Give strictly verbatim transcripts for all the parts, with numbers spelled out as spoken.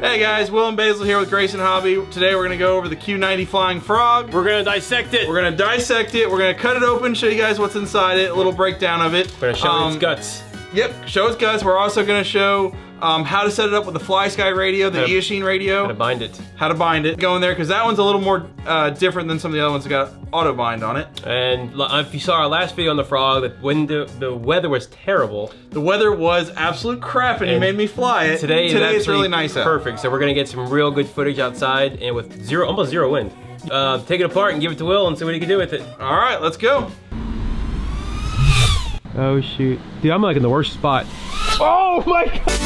Hey guys, Will and Basil here with Grayson Hobby. Today we're going to go over the Q ninety Flying Frog. We're going to dissect it. We're going to dissect it. We're going to cut it open, show you guys what's inside it, a little breakdown of it. We're going to show um, its guts. Yep, show its guts. We're also going to show um, how to set it up with the FlySky radio, the Eachine radio. How to bind it. How to bind it. Go in there, because that one's a little more uh, different than some of the other ones that got auto bind on it. And if you saw our last video on the frog, that when the, the weather was terrible. The weather was absolute crap, and, and you made me fly it. Today, today it's really nice out. Perfect. So we're gonna get some real good footage outside and with zero, almost zero wind. Uh, take it apart and give it to Will and see what he can do with it. All right, let's go. Oh shoot, dude, I'm like in the worst spot. Oh my God.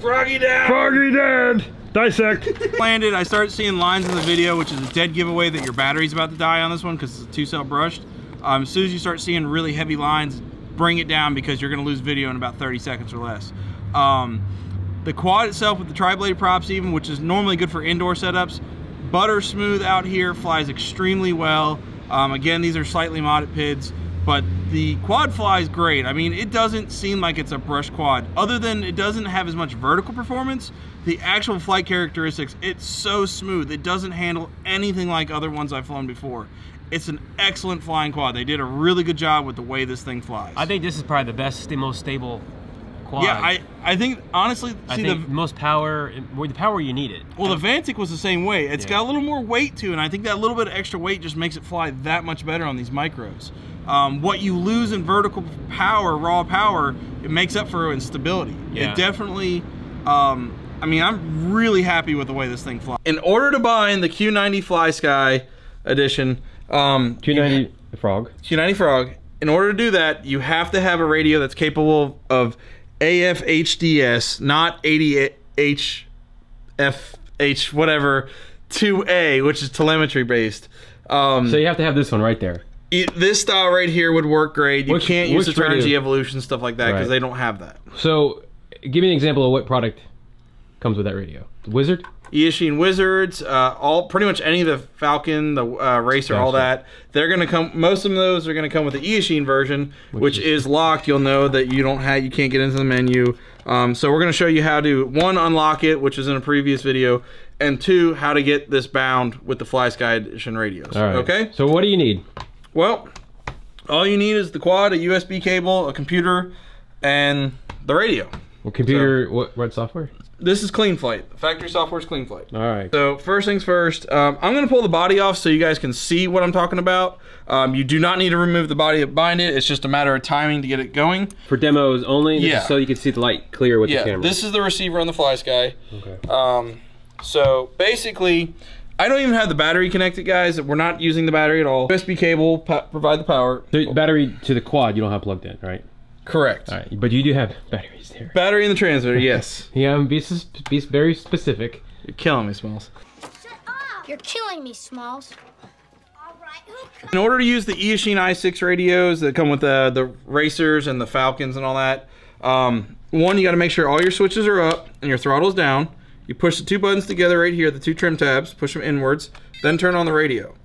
Froggy dead! Froggy dead! Dissect! Landed, I started seeing lines in the video, which is a dead giveaway that your battery's about to die on this one because it's a two cell brushed. Um, as soon as you start seeing really heavy lines, bring it down because you're gonna lose video in about thirty seconds or less. Um, the quad itself with the tri-blade props even, which is normally good for indoor setups, butter smooth out here, flies extremely well. Um, again, these are slightly modded P I Ds. But the quad flies great. I mean, it doesn't seem like it's a brush quad. Other than it doesn't have as much vertical performance, the actual flight characteristics, it's so smooth. It doesn't handle anything like other ones I've flown before. It's an excellent flying quad. They did a really good job with the way this thing flies. I think this is probably the best, the most stable quad. Yeah, I, I think, honestly, see I think the most power, the power you need it. Well, the Vantic was the same way. It's yeah. got a little more weight too, and I think that little bit of extra weight just makes it fly that much better on these micros. Um, what you lose in vertical power, raw power, it makes up for in stability. Yeah. It definitely, um, I mean, I'm really happy with the way this thing flies. In order to bind the Q ninety FlySky edition, um, Q ninety Frog. Q ninety Frog. In order to do that, you have to have a radio that's capable of A F H D S, not A D H F H, whatever, two A, which is telemetry based. Um, so you have to have this one right there. This style right here would work great. You which, can't use the G Evolution, stuff like that, because right. they don't have that. So, give me an example of what product comes with that radio. Wizard? Eachine Wizards, uh, all pretty much any of the Falcon, the uh, Racer, gotcha. all that. They're gonna come. Most of those are gonna come with the Eachine version, which, which is, is locked. You'll know that you don't have, you can't get into the menu. Um, so we're gonna show you how to one unlock it, which is in a previous video, and two, how to get this bound with the FlySky edition radios. All right. Okay. So what do you need? Well, all you need is the quad, a U S B cable, a computer, and the radio. Well, computer, so, what, what software? This is CleanFlight. The factory software is CleanFlight. All right. So first things first, um, I'm gonna pull the body off so you guys can see what I'm talking about. Um, you do not need to remove the body to bind it. It's just a matter of timing to get it going. For demos only, this yeah. is so you can see the light clear with yeah, the camera. Yeah, this is the receiver on the FlySky. Okay. Um, so basically, I don't even have the battery connected, guys. We're not using the battery at all. U S B cable provide the power. The battery to the quad you don't have plugged in, right? Correct. All right, but you do have batteries there. Battery in the transmitter, yes. Yeah, be, be very specific. You're killing me, Smalls. Shut up! You're killing me, Smalls. All right. In order to use the Eachine i six radios that come with the, the Racers and the Falcons and all that, um, one, you gotta make sure all your switches are up and your throttle's down. You push the two buttons together right here, the two trim tabs, push them inwards, then turn on the radio.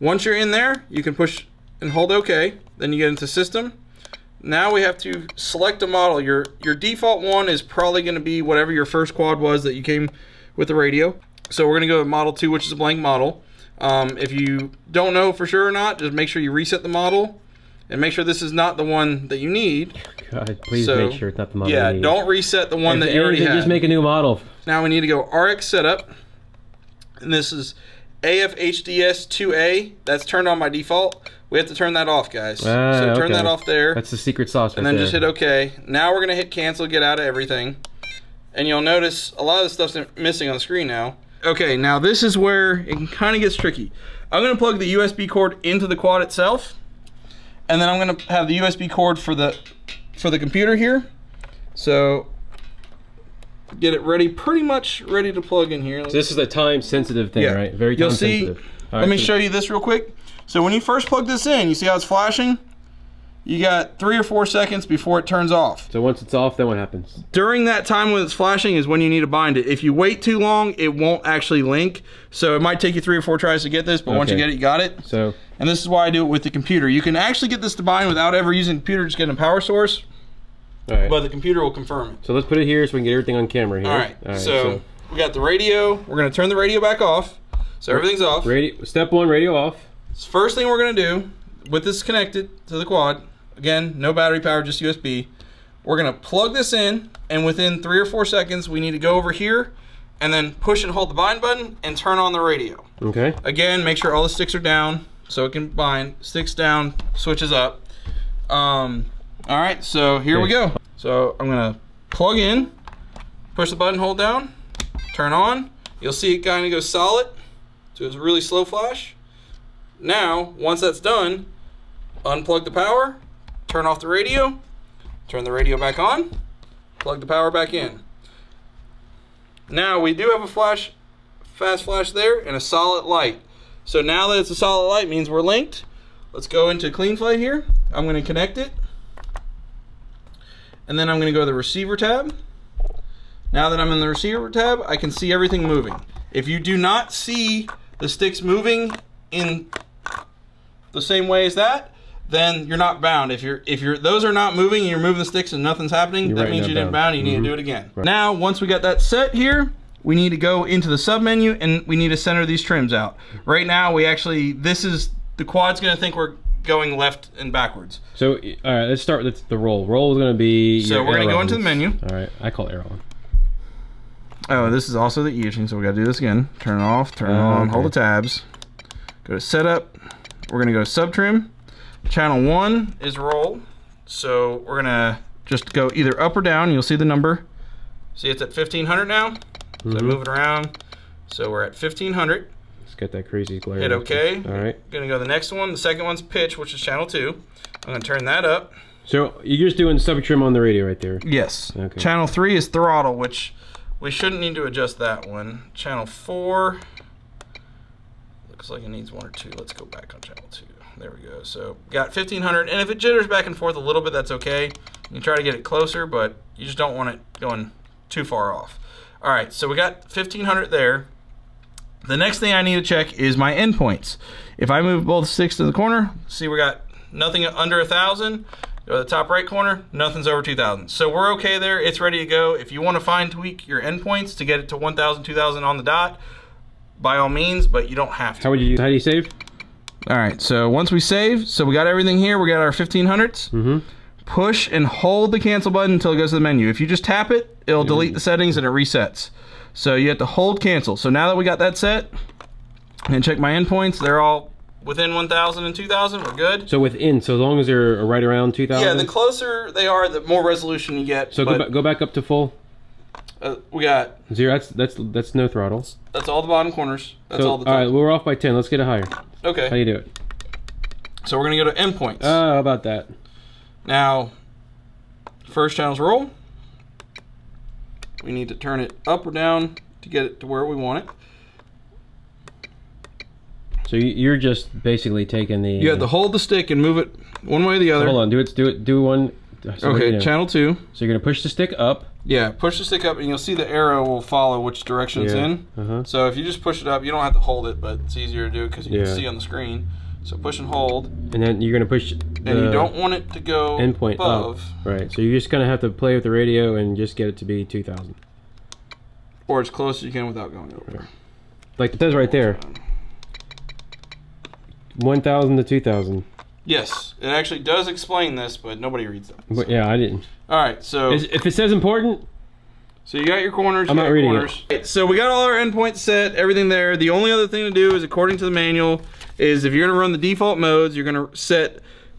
Once you're in there, you can push and hold OK, then you get into system. Now we have to select a model. Your, your default one is probably going to be whatever your first quad was that you came with the radio. So we're going to go with model two, which is a blank model. Um, if you don't know for sure or not, just make sure you reset the model and make sure this is not the one that you need. God, please so, make sure it's not the model. Yeah, don't reset the one if that you already had. Just make a new model. Now we need to go R X setup, and this is A F H D S two A. That's turned on by default. We have to turn that off, guys. Ah, so turn okay. that off there. That's the secret sauce. And right then there. Just hit OK. Now we're gonna hit cancel, get out of everything, and you'll notice a lot of the stuff's missing on the screen now. Okay, now this is where it kind of gets tricky. I'm gonna plug the U S B cord into the quad itself. And then I'm gonna have the U S B cord for the for the computer here. So get it ready, pretty much ready to plug in here. So this is a time sensitive thing, yeah. right? Very time You'll see, sensitive. All let right, me so show you this real quick. So when you first plug this in, you see how it's flashing? You got three or four seconds before it turns off. So once it's off, then what happens? During that time when it's flashing is when you need to bind it. If you wait too long, it won't actually link. So it might take you three or four tries to get this, but okay. once you get it, you got it. So, and this is why I do it with the computer. You can actually get this to bind without ever using the computer, just getting a power source. All right. But the computer will confirm it. So let's put it here so we can get everything on camera here. All right, All right so, so we got the radio. We're gonna turn the radio back off. So everything's off. Radio, step one, radio off. First thing we're gonna do, with this connected to the quad, again, no battery power, just U S B. We're gonna plug this in, and within three or four seconds, we need to go over here and then push and hold the bind button and turn on the radio. Okay. Again, make sure all the sticks are down so it can bind. Sticks down, switches up. Um, all right, so here okay. we go. So I'm gonna plug in, push the button, hold down, turn on. You'll see it kinda goes solid, so it's a really slow flash. Now, once that's done, unplug the power, turn off the radio, turn the radio back on, plug the power back in. Now we do have a flash, fast flash there, and a solid light. So now that it's a solid light means we're linked. Let's go into CleanFlight here. I'm gonna connect it. And then I'm gonna go to the receiver tab. Now that I'm in the receiver tab, I can see everything moving. If you do not see the sticks moving in the same way as that, then you're not bound. If you're if you're those are not moving and you're moving the sticks and nothing's happening, you're that right means you didn't bound, bound you mm-hmm. need to do it again. Right. Now, once we got that set here, we need to go into the sub menu and we need to center these trims out. Right now, we actually, this is, the quad's gonna think we're going left and backwards. So, all right, let's start with the roll. Roll is gonna be So we're gonna go into the menu. All right, I call arrow on. Oh, this is also the Eachine, so we gotta do this again. Turn it off, turn it uh, on, okay. hold the tabs. Go to setup, we're gonna go to sub trim. Channel one is roll, so we're gonna just go either up or down. You'll see the number. See, it's at fifteen hundred now. Mm-hmm. So move it around. So we're at fifteen hundred. Let's get that crazy glare. Hit OK. All right. Gonna go to the next one. The second one's pitch, which is channel two. I'm gonna turn that up. So you're just doing sub trim on the radio right there. Yes. Okay. Channel three is throttle, which we shouldn't need to adjust that one. Channel four. Looks like it needs one or two. Let's go back on channel two. There we go. So got fifteen hundred, and if it jitters back and forth a little bit, that's okay. You can try to get it closer, but you just don't want it going too far off. All right, so we got fifteen hundred there. The next thing I need to check is my endpoints. If I move both sticks to the corner, see we got nothing under one thousand. Go to the top right corner, nothing's over two thousand. So we're okay there, it's ready to go. If you want to fine tweak your endpoints to get it to one thousand, two thousand on the dot, by all means, but you don't have to. How would you? How do you save? All right. So once we save, so we got everything here. We got our fifteen hundreds. Mm-hmm. Push and hold the cancel button until it goes to the menu. If you just tap it, it'll delete the settings and it resets. So you have to hold cancel. So now that we got that set, and check my endpoints, they're all within one thousand and two thousand. We're good. So within, so as long as they're right around two thousand. Yeah, the closer they are, the more resolution you get. So go, ba go back up to full. Uh, we got zero. That's that's that's no throttle. That's all the bottom corners. That's so, all the top. All right, we're off by ten. Let's get it higher. Okay. How do you do it? So we're gonna go to endpoints. Oh, uh, about that. Now, first channel's roll. We need to turn it up or down to get it to where we want it. So you're just basically taking the. You have to hold the stick and move it one way or the other. Hold on. Do it. Do it. Do one. So okay, you know, channel two. So you're gonna push the stick up. Yeah, push the stick up, and you'll see the arrow will follow which direction yeah. it's in. Uh-huh. So if you just push it up, you don't have to hold it, but it's easier to do because you yeah. can see on the screen. So push and hold. And then you're gonna push. And you don't want it to go endpoint above. Up. Right. So you're just gonna have to play with the radio and just get it to be two thousand. Or as close as you can without going over. Right. Like it says right there. One thousand to two thousand. Yes, it actually does explain this, but nobody reads that. So. But yeah, I didn't. All right, so Is, if it says important, so you got your corners. I'm you not reading corners. It. So we got all our endpoints set, everything there. The only other thing to do is, according to the manual, is if you're gonna run the default modes, you're gonna set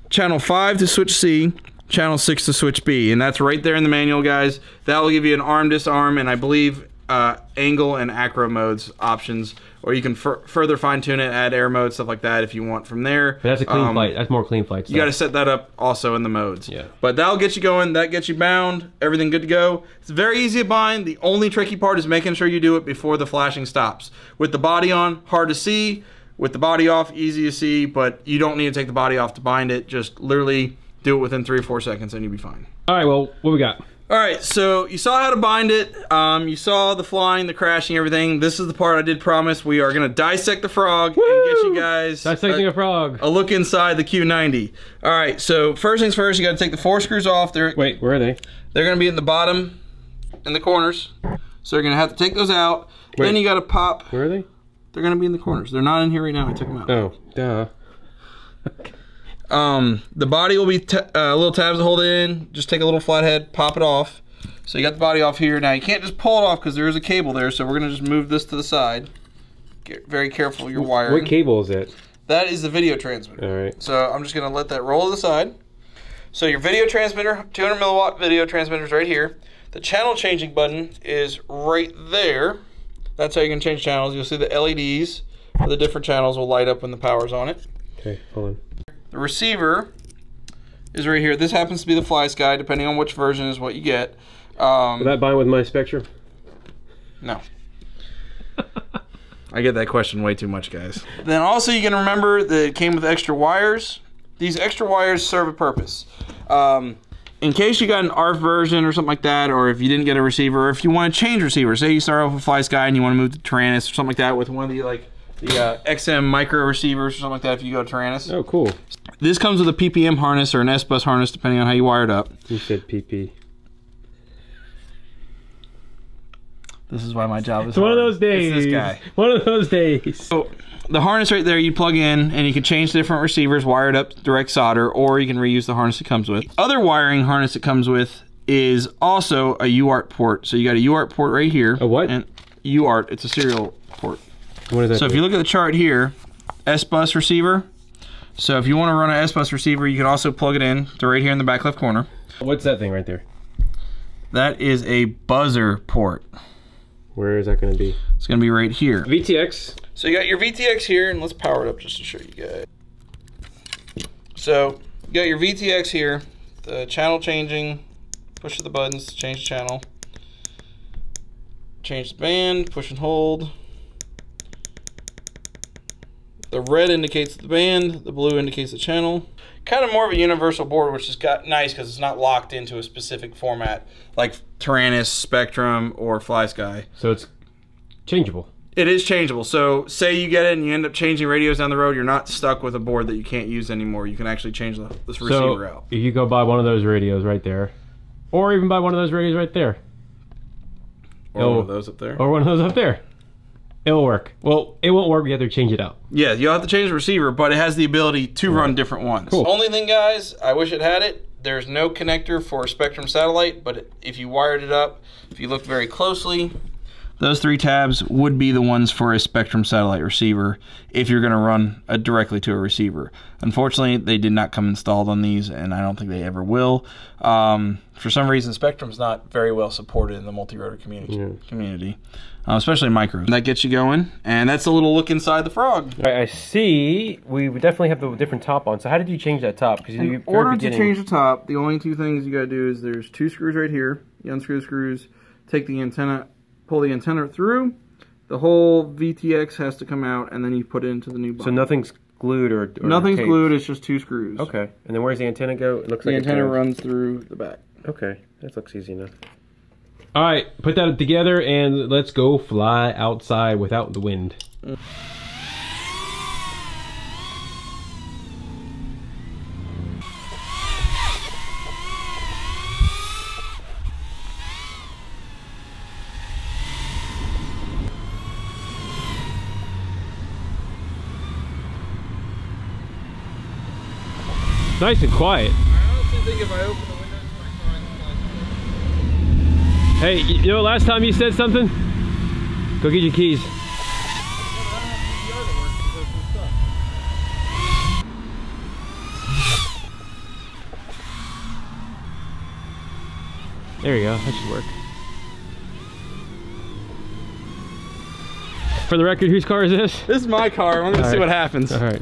channel five to switch C, channel six to switch B, and that's right there in the manual, guys. That will give you an arm, disarm, and I believe uh, angle and acro modes options, or you can f further fine tune it, add air mode, stuff like that if you want from there. But that's a clean um, flight. That's more clean flight stuff. You got to set that up also in the modes. Yeah. But that'll get you going. That gets you bound. Everything good to go. It's very easy to bind. The only tricky part is making sure you do it before the flashing stops. With the body on, hard to see. With the body off, easy to see, but you don't need to take the body off to bind it. Just literally do it within three or four seconds and you'll be fine. All right, well, what we got? All right, so you saw how to bind it. Um, you saw the flying, the crashing, everything. This is the part I did promise. We are gonna dissect the frog Woo! and get you guys Dissecting a, a frog. a look inside the Q ninety. All right, so first things first, you gotta take the four screws off. They're, Wait, where are they? They're gonna be in the bottom in the corners. So you're gonna have to take those out. Wait, then you gotta pop. Where are they? They're gonna be in the corners. They're not in here right now, I took them out. Oh, duh. Okay. Um, the body will be t uh, little tabs to hold it in. Just take a little flathead, pop it off. So you got the body off here. Now you can't just pull it off because there is a cable there. So we're gonna just move this to the side. Get very careful with your wiring. What cable is it? That is the video transmitter. All right. So I'm just gonna let that roll to the side. So your video transmitter, two hundred milliwatt video transmitter is right here. The channel changing button is right there. That's how you can change channels. You'll see the L E Ds for the different channels will light up when the power's on it. Okay, hold on. The receiver is right here. This happens to be the FlySky, depending on which version is what you get. Um, Will that bind with my Spektrum? No. I get that question way too much, guys. Then also you can remember that it came with extra wires. These extra wires serve a purpose. Um, in case you got an A R F version or something like that, or if you didn't get a receiver, or if you want to change receivers, say you start off with FlySky and you want to move to Tyrannis or something like that with one of the like the uh, X M micro receivers or something like that if you go to Tyrannis. Oh, cool. This comes with a P P M harness or an S bus harness, depending on how you wired up. You said P P. This is why my job is It's hard. one of those days. It's this guy. One of those days. So the harness right there, you plug in and you can change different receivers, wired up direct solder, or you can reuse the harness it comes with. Other wiring harness it comes with is also a U A R T port. So you got a U A R T port right here. A what? And U A R T, it's a serial port. What is that? So do? if you look at the chart here, S bus receiver. So if you want to run an S bus receiver, you can also plug it in to right here in the back left corner. What's that thing right there? That is a buzzer port. Where is that going to be? It's going to be right here. V T X. So you got your V T X here, and let's power it up just to show you guys. So you got your V T X here, the channel changing, push the buttons to change the channel, change the band, push and hold. The red indicates the band, the blue indicates the channel. Kind of more of a universal board, which is got nice because it's not locked into a specific format like Tyrannis, Spektrum, or FlySky. So it's changeable. It is changeable. So say you get it and you end up changing radios down the road, you're not stuck with a board that you can't use anymore. You can actually change the this receiver so out. If you go buy one of those radios right there, or even buy one of those radios right there. Or It'll, one of those up there. Or one of those up there. It'll work. Well, it won't work. You have to change it out. Yeah, you'll have to change the receiver, but it has the ability to run different ones. Cool. Only thing, guys, I wish it had it. There's no connector for a Spektrum satellite, but if you wired it up, if you look very closely, those three tabs would be the ones for a Spektrum satellite receiver if you're going to run a, directly to a receiver. Unfortunately, they did not come installed on these, and I don't think they ever will. Um, for some reason, Spektrum's not very well supported in the multi-rotor community, yeah. community uh, especially micros. That gets you going, and that's a little look inside the frog. All right, I see we definitely have the different top on. So how did you change that top? Because in order to change the top, the only two things you got to do is there's two screws right here. You unscrew the screws, take the antenna pull the antenna through, the whole V T X has to come out, and then you put it into the new box. So nothing's glued or, or Nothing's taped. glued, it's just two screws. Okay, and then where's the antenna go? It looks the like The antenna runs through the back. Okay, that looks easy enough. All right, put that together and let's go fly outside without the wind. Mm. Nice and quiet. I honestly think if I open the windows to my car, I'll fly. Hey, you know last time you said something? Go get your keys. There you go, that should work. For the record, whose car is this? This is my car. I'm gonna see what happens. All right.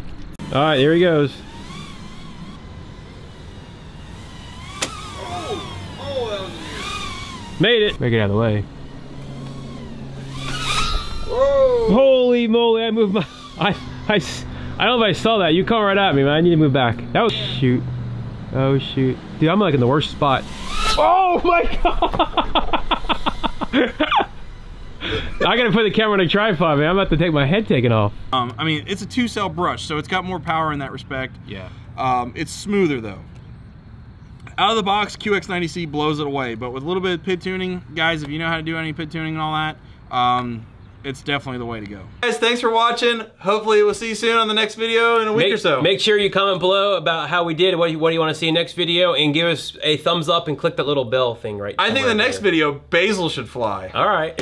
All right, here he goes. Oh, oh, that was weird. Made it. Make it out of the way. Whoa. Holy moly, I moved my... I, I, I don't know if I saw that. You come right at me, man. I need to move back. That was... Shoot. Oh, shoot. Dude, I'm like in the worst spot. Oh, my God. I gotta put the camera on a tripod, man. I'm about to take my head taken off. Um, I mean, it's a two-cell brush, so it's got more power in that respect. Yeah. Um, it's smoother, though. Out of the box, Q X ninety C blows it away, but with a little bit of P I D tuning, guys, if you know how to do any P I D tuning and all that, um, it's definitely the way to go. Guys, thanks for watching. Hopefully we'll see you soon on the next video in a week make, or so. Make sure you comment below about how we did, what you, what do you want to see next video, and give us a thumbs up and click that little bell thing right there. I think the next there. video, Basil should fly. All right.